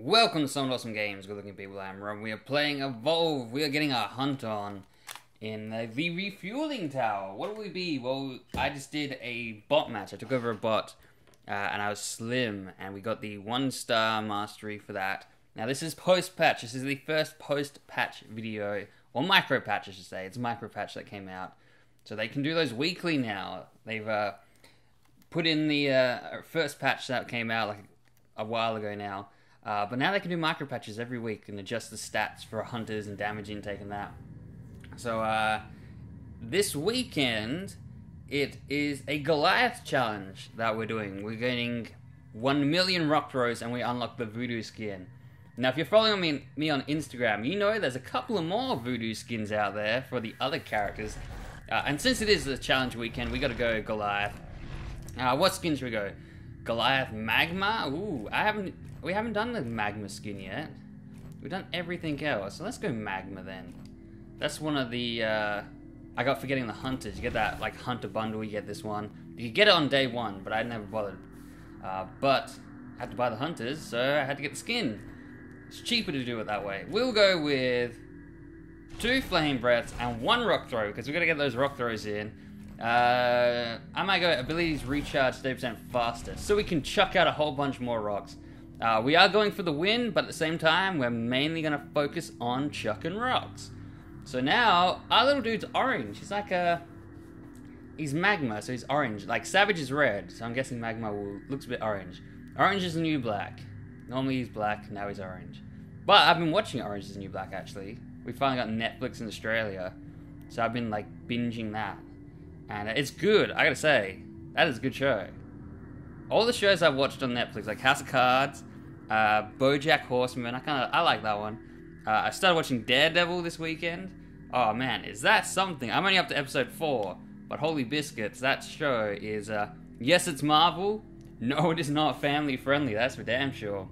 Welcome to Somewhat Awesome Games, good looking people. I'm Rob. We are playing Evolve. We are getting our hunt on in the refueling tower. What will we be? Well, I just did a bot match. I took over a bot and I was slim and we got the 1-star mastery for that. Now this is post-patch. This is the first post-patch video, or micro-patch I should say. It's a micro-patch that came out. So they can do those weekly now. They've put in the first patch that came out like a while ago now. But now they can do micro patches every week and adjust the stats for hunters and damage intake and that. So this weekend it is a Goliath challenge that we're doing. We're getting 1,000,000 rock throws and we unlock the Voodoo skin. Now if you're following me on Instagram, you know there's a couple of more Voodoo skins out there for the other characters. And since it is the challenge weekend, we gotta go Goliath. What skin should we go? Goliath Magma? Ooh, we haven't done the Magma skin yet. We've done everything else. So let's go Magma then. That's one of the... I got forgetting the Hunters. You get that, like, Hunter bundle. You get this one. You get it on day one, but I never bothered. But I had to buy the Hunters, so I had to get the skin. It's cheaper to do it that way. We'll go with 2 Flame Breaths and 1 Rock Throw, because we've got to get those Rock Throws in. I might go Abilities Recharge 30% faster, so we can chuck out a whole bunch more rocks. We are going for the win, but at the same time, we're mainly going to focus on chucking rocks. So now, our little dude's orange. He's like a... He's Magma, so he's orange. Like, Savage is red, so I'm guessing Magma looks a bit orange. Orange is the New Black. Normally he's black, now he's orange. But I've been watching Orange is the New Black, actually. We finally got Netflix in Australia, so I've been, like, binging that. And it's good, I gotta say. That is a good show. All the shows I've watched on Netflix, like House of Cards... Bojack Horseman, I like that one. I started watching Daredevil this weekend. Oh man, is that something? I'm only up to episode 4, but holy biscuits, that show is, yes it's Marvel, no it is not family friendly, that's for damn sure.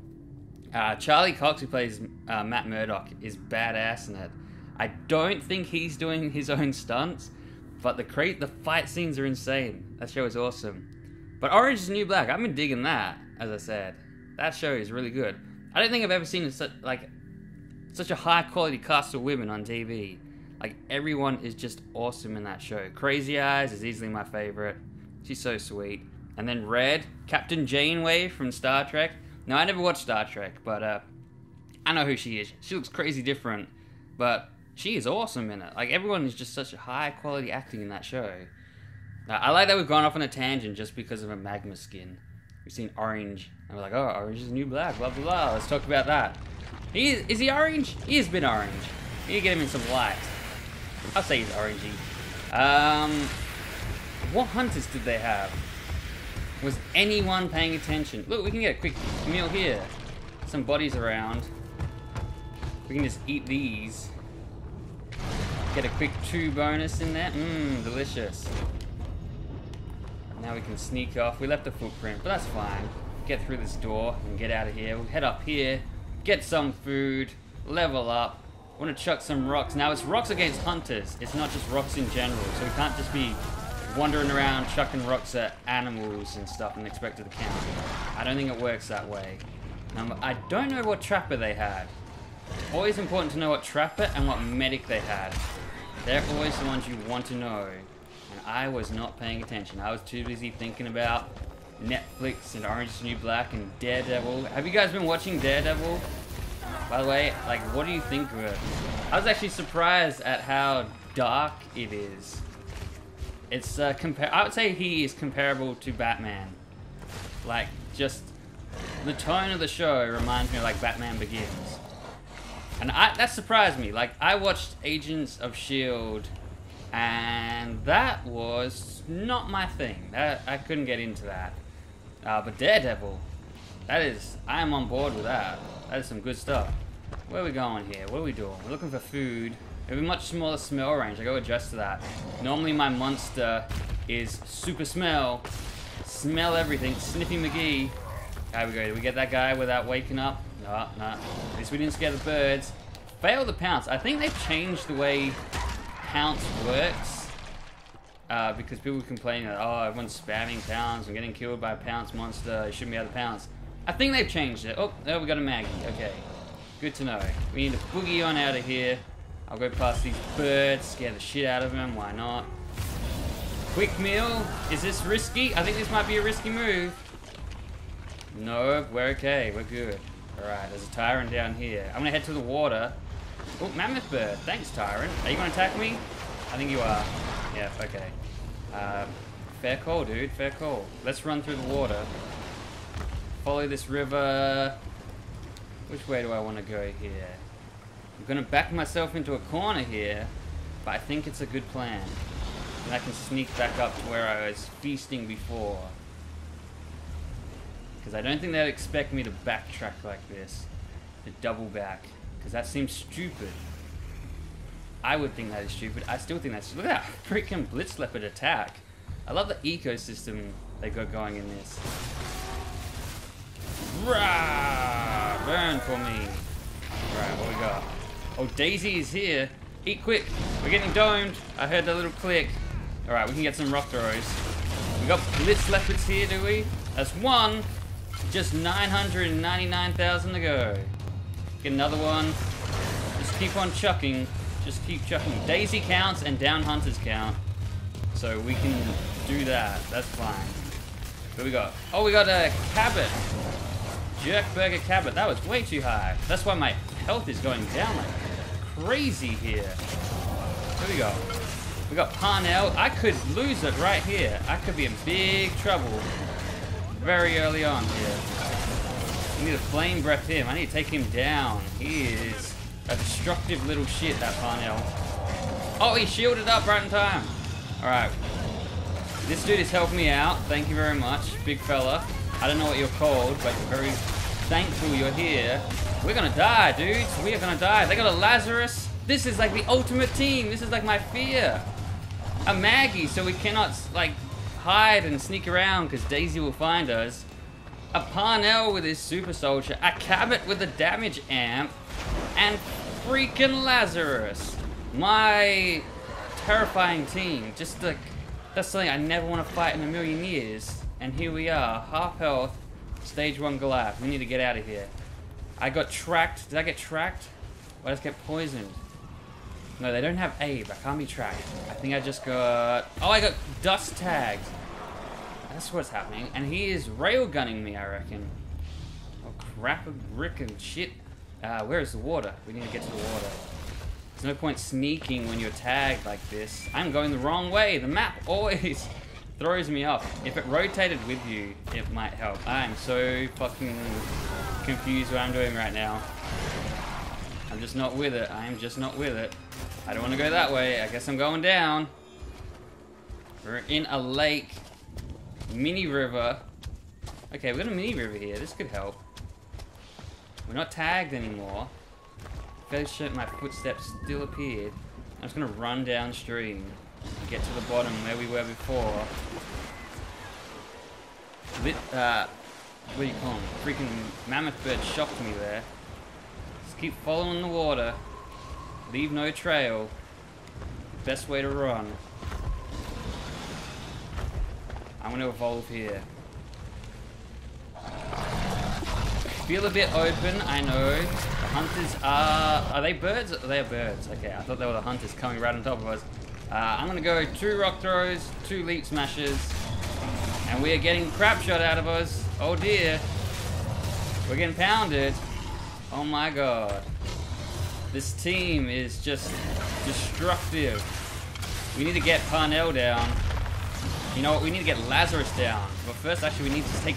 Charlie Cox, who plays Matt Murdock, is badass in it. I don't think he's doing his own stunts, but the fight scenes are insane. That show is awesome. But Orange is the New Black, I've been digging that, as I said. That show is really good. I don't think I've ever seen such a high quality cast of women on TV. Like, everyone is just awesome in that show. Crazy Eyes is easily my favorite. She's so sweet. And then Red, Captain Janeway from Star Trek. Now, I never watched Star Trek, but I know who she is. She looks crazy different, but she is awesome in it. Like, everyone is just such a high quality acting in that show. Now, I like that we've gone off on a tangent just because of a Magma skin. We've seen Orange, and we're like, oh, Orange is the New Black, blah, blah, blah. Let's talk about that. Is he orange? He has been orange. You need to get him in some light. I'll say he's orangey. What hunters did they have? Was anyone paying attention? Look, we can get a quick meal here. Some bodies around. We can just eat these. Get a quick 2 bonus in there. Mmm, delicious. Now we can sneak off. We left a footprint, but that's fine. Get through this door and get out of here. We'll head up here, get some food, level up. I want to chuck some rocks. Now it's rocks against hunters. It's not just rocks in general. So we can't just be wandering around chucking rocks at animals and stuff and expect it to count. I don't think it works that way. I don't know what trapper they had. It's always important to know what trapper and what medic they had. They're always the ones you want to know. I was not paying attention. I was too busy thinking about Netflix and Orange is the New Black and Daredevil. Have you guys been watching Daredevil? By the way, like, what do you think of it? I was actually surprised at how dark it is. It's I would say he is comparable to Batman. Like, just the tone of the show reminds me of, like, Batman Begins. And that surprised me. Like, I watched Agents of S.H.I.E.L.D. and that was not my thing. I couldn't get into that. But Daredevil, I am on board with that. That is some good stuff. Where are we going here? What are we doing? We're looking for food. It'll be much smaller smell range. I gotta adjust to that. Normally my monster is super smell. Smell everything. Sniffy McGee. There we go. Did we get that guy without waking up? No. At least we didn't scare the birds. Fail the pounce. I think they've changed the way pounce works, because people complain that, oh, everyone's spamming pounce and getting killed by a pounce monster, it shouldn't be able to pounce. I think they've changed it. Oh, there we got a Maggie. Okay. Good to know. We need to boogie on out of here. I'll go past these birds, scare the shit out of them. Why not? Quick meal. Is this risky? I think this might be a risky move. No, we're okay. We're good. Alright, there's a tyrant down here. I'm gonna head to the water. Oh, mammoth bird. Thanks, tyrant. Are you gonna attack me? I think you are. Yeah, okay. Fair call, dude. Fair call. Let's run through the water. Follow this river. Which way do I want to go here? I'm going to back myself into a corner here, but I think it's a good plan. And I can sneak back up to where I was feasting before. Because I don't think they'd expect me to backtrack like this. To double back. Because that seems stupid. I would think that is stupid. I still think that's stupid. Look at that freaking Blitz Leopard attack. I love the ecosystem they got going in this. Rah! Burn for me. Alright, what we got? Oh, Daisy is here. Eat quick. We're getting domed. I heard that little click. Alright, we can get some rock throws. We got Blitz Leopards here, do we? That's one. Just 999,000 to go. Get another one. Just keep on chucking. Just keep chucking. Daisy counts and down hunters count. So we can do that. That's fine. What we got? Oh, we got a Cabot. Jerk Burger Cabot. That was way too high. That's why my health is going down like crazy here. What we got? We got Parnell. I could lose it right here. I could be in big trouble very early on here. I need to flame breath him. I need to take him down. He is a destructive little shit, that Parnell. Oh, he shielded up right in time. Alright. This dude has helped me out. Thank you very much. Big fella. I don't know what you're called, but you're very thankful you're here. We're gonna die, dudes. We are gonna die. They got a Lazarus. This is like the ultimate team. This is like my fear. A Maggie, so we cannot, like, hide and sneak around because Daisy will find us. A Parnell with his super soldier. A Cabot with a damage amp. And freaking Lazarus. My terrifying team, just like, that's something I never want to fight in a million years, and here we are, half health, stage 1 Goliath. We need to get out of here. I got tracked. Did I get tracked? Or I just get poisoned? No, they don't have Abe, I can't be tracked. I think I just got, oh, I got dust tagged. That's what's happening, and he is railgunning me, I reckon. Oh, crap, brick and shit. Where is the water? We need to get to the water. There's no point sneaking when you're tagged like this. I'm going the wrong way. The map always throws me off. If it rotated with you, it might help. I am so fucking confused what I'm doing right now. I'm just not with it. I am just not with it. I don't want to go that way. I guess I'm going down. We're in a lake. Mini river. Okay, we've got a mini river here. This could help. We're not tagged anymore. Fairly certain my footsteps still appeared. I'm just gonna run downstream and get to the bottom where we were before. What do you call them? Freaking mammoth bird shocked me there. Just keep following the water. Leave no trail. Best way to run. I'm gonna evolve here. Feel a bit open, I know. Hunters are they birds? They are birds. Okay, I thought they were the hunters coming right on top of us. I'm gonna go 2 rock throws, 2 leap smashes, and we are getting crap shot out of us. Oh dear, we're getting pounded. Oh my god, this team is just destructive. We need to get Parnell down. You know what? We need to get Lazarus down. But first, actually, we need to take.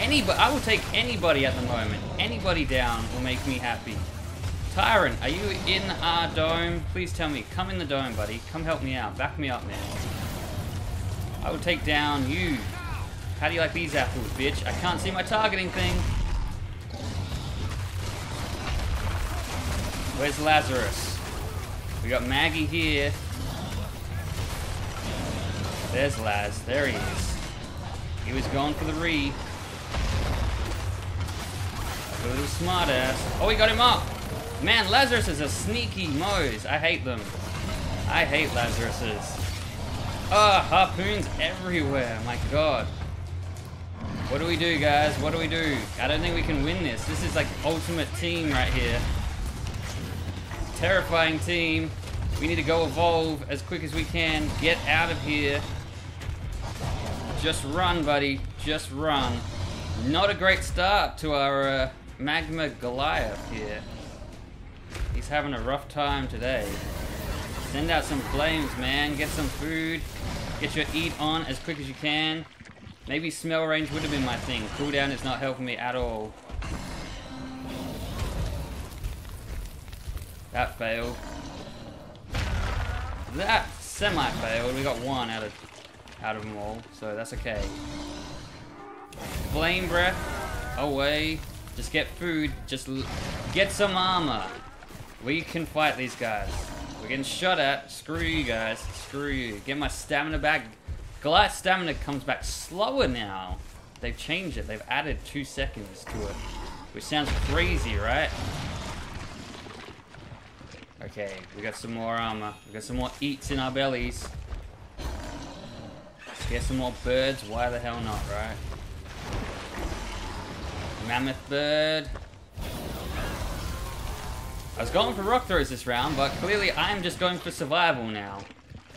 Anybody, I will take anybody at the moment. Anybody down will make me happy. Tyrant, are you in our dome? Please tell me. Come in the dome, buddy. Come help me out. Back me up, man. I will take down you. How do you like these apples, bitch? I can't see my targeting thing. Where's Lazarus? We got Maggie here. There's Laz. There he is. He was going for the re. A little smart ass. Oh, we got him up. Man, Lazarus is a sneaky Moe's. I hate them. I hate Lazarus's. Ah, harpoons everywhere. My god. What do we do, guys? What do we do? I don't think we can win this. This is like ultimate team right here. Terrifying team. We need to go evolve as quick as we can. Get out of here. Just run, buddy. Just run. Not a great start to our Magma Goliath here. He's having a rough time today. Send out some flames, man. Get some food. Get your eat on as quick as you can. Maybe smell range would have been my thing. Cooldown is not helping me at all. That failed. That semi-failed. We got one out of them all, so that's okay. Flame breath away. Just get food. Just get some armor. We can fight these guys. We're getting shot at. Screw you guys. Screw you. Get my stamina back. Goliath's stamina comes back slower now. They've changed it. They've added 2 seconds to it, which sounds crazy, right? Okay, we got some more armor. We got some more eats in our bellies. Let's get some more birds. Why the hell not, right? Mammoth bird. I was going for rock throws this round, but clearly I'm just going for survival now.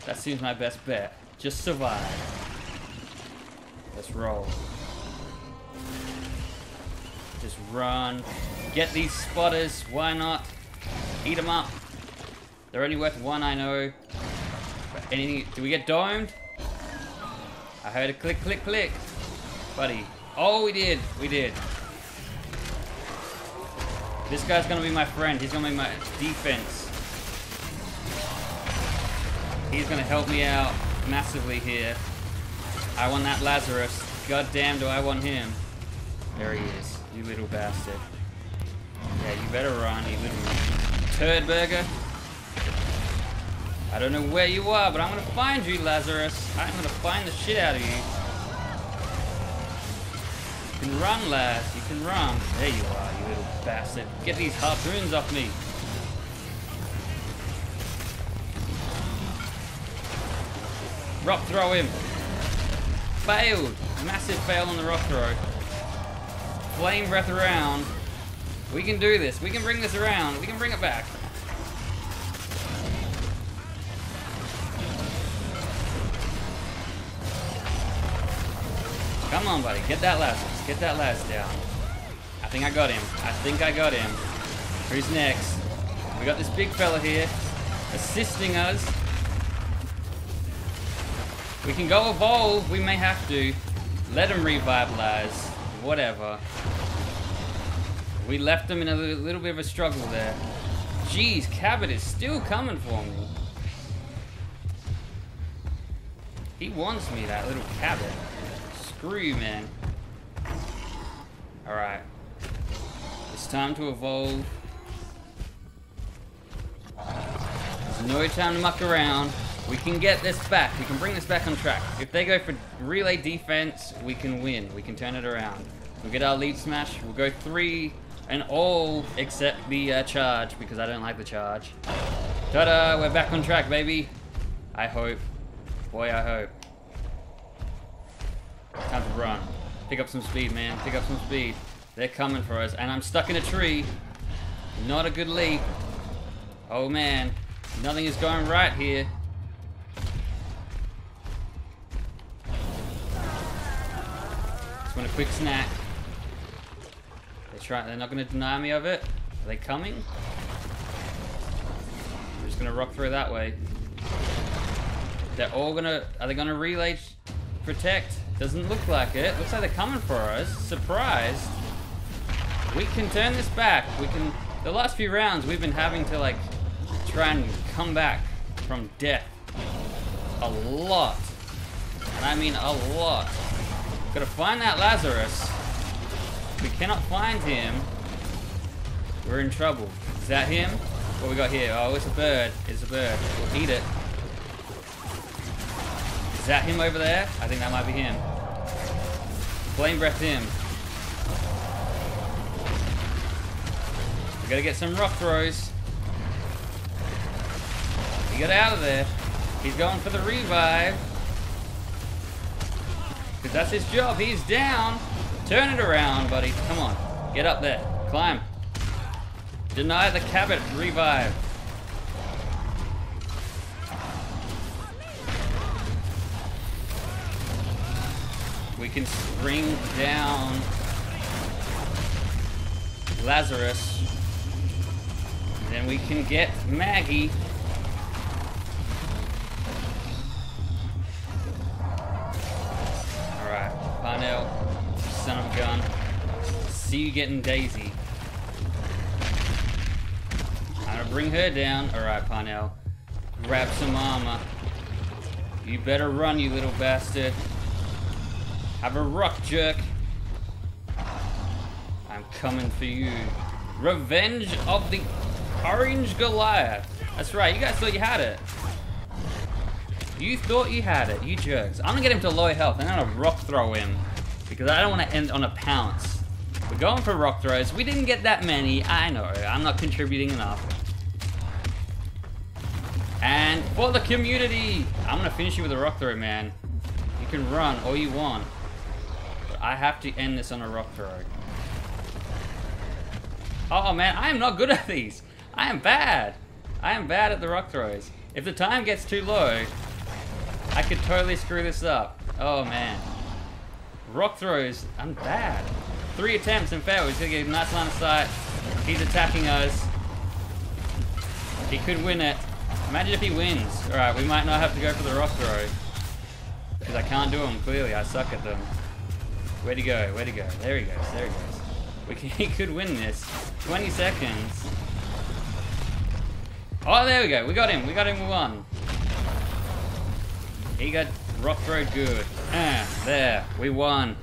That seems my best bet. Just survive. Let's roll. Just run. Get these spotters. Why not? Eat them up. They're only worth one, I know. But anything... Do we get domed? I heard a click, click, click. Buddy. Oh, we did. We did. This guy's gonna be my friend. He's gonna be my defense. He's gonna help me out massively here. I want that Lazarus. God damn, do I want him. There he is, you little bastard. Yeah, you better run, you little turd burger. I don't know where you are, but I'm gonna find you, Lazarus. I'm gonna find the shit out of you. You can run, lad. You can run. There you are, you little bastard. Get these harpoons off me. Rock throw him. Failed. Massive fail on the rock throw. Flame breath around. We can do this. We can bring this around. We can bring it back. Come on, buddy. Get that Lazarus. Get that Laz down. I think I got him. I think I got him. Who's next? We got this big fella here assisting us. We can go evolve. We may have to. Let him revitalize. Whatever. We left him in a little bit of a struggle there. Jeez, Cabot is still coming for me. He wants me, that little Cabot. Screw you, man. Alright. It's time to evolve. There's no time to muck around. We can get this back. We can bring this back on track. If they go for relay defense, we can win. We can turn it around. We'll get our lead smash. We'll go 3 and all except the charge, because I don't like the charge. Ta-da! We're back on track, baby. I hope. Boy, I hope. Time to run. Pick up some speed, man. Pick up some speed. They're coming for us, and I'm stuck in a tree. Not a good leap. Oh, man. Nothing is going right here. Want a quick snack. They're not going to deny me of it. Are they coming? I'm just going to rock through that way. They're all going to... Are they going to relay protect? Doesn't look like it. Looks like they're coming for us. Surprised. We can turn this back. We can... The last few rounds we've been having to, like, try and come back from death. A lot. And I mean a lot. Gotta find that Lazarus. If we cannot find him, we're in trouble. Is that him? What we got here? Oh, it's a bird. It's a bird. We'll eat it. Is that him over there? I think that might be him. Flame breath him. We gotta get some rock throws. He got out of there. He's going for the revive. Because that's his job. He's down. Turn it around, buddy. Come on. Get up there. Climb. Deny the Cabot revive. We can bring down Lazarus. Then we can get Maggie. Alright, Parnell, son of a gun. See you getting Daisy. I'm gonna bring her down. Alright, Parnell. Grab some armor. You better run, you little bastard. Have a rock jerk. I'm coming for you. Revenge of the Orange Goliath. That's right, you guys thought you had it. You thought you had it, you jerks. I'm gonna get him to low health and I'm gonna rock throw him because I don't wanna end on a pounce. We're going for rock throws. We didn't get that many, I know. I'm not contributing enough. And for the community, I'm gonna finish you with a rock throw, man. You can run all you want, but I have to end this on a rock throw. Oh man, I am not good at these. I am bad. I am bad at the rock throws. If the time gets too low, I could totally screw this up. Oh man. Rock throws, I'm bad. 3 attempts and fail. He's gonna get a nice line of sight. He's attacking us. He could win it. Imagine if he wins. Alright, we might not have to go for the rock throw. Because I can't do them, clearly. I suck at them. Where'd he go? Where'd he go? There he goes, there he goes. He could win this. 20 seconds. Oh, there we go. We got him. We got him. We won. He got rock throw good. There. We won.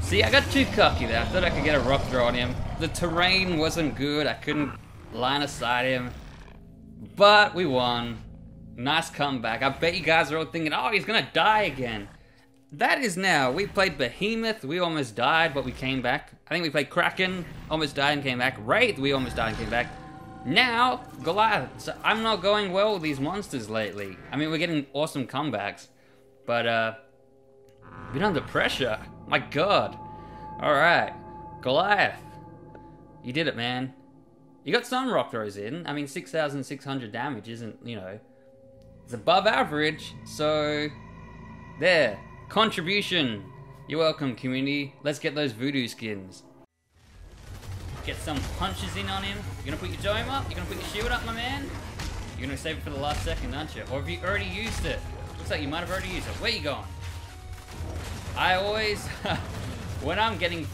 See, I got too cocky there. I thought I could get a rock throw on him. The terrain wasn't good. I couldn't line aside him. But we won. Nice comeback. I bet you guys are all thinking, oh, he's going to die again. That is now. We played Behemoth, we almost died, but we came back. I think we played Kraken, almost died and came back. Wraith, we almost died and came back. Now, Goliath. So I'm not going well with these monsters lately. I mean, we're getting awesome comebacks, but been under pressure. My God. All right, Goliath. You did it, man. You got some rock throws in. I mean, 6,600 damage isn't, you know, it's above average, so there. Contribution. You're welcome, community. Let's get those voodoo skins. Get some punches in on him. You're gonna put your dome up? You're gonna put your shield up, my man? You're gonna save it for the last second, aren't you? Or have you already used it? Looks like you might have already used it. Where you going? I always, when I'm getting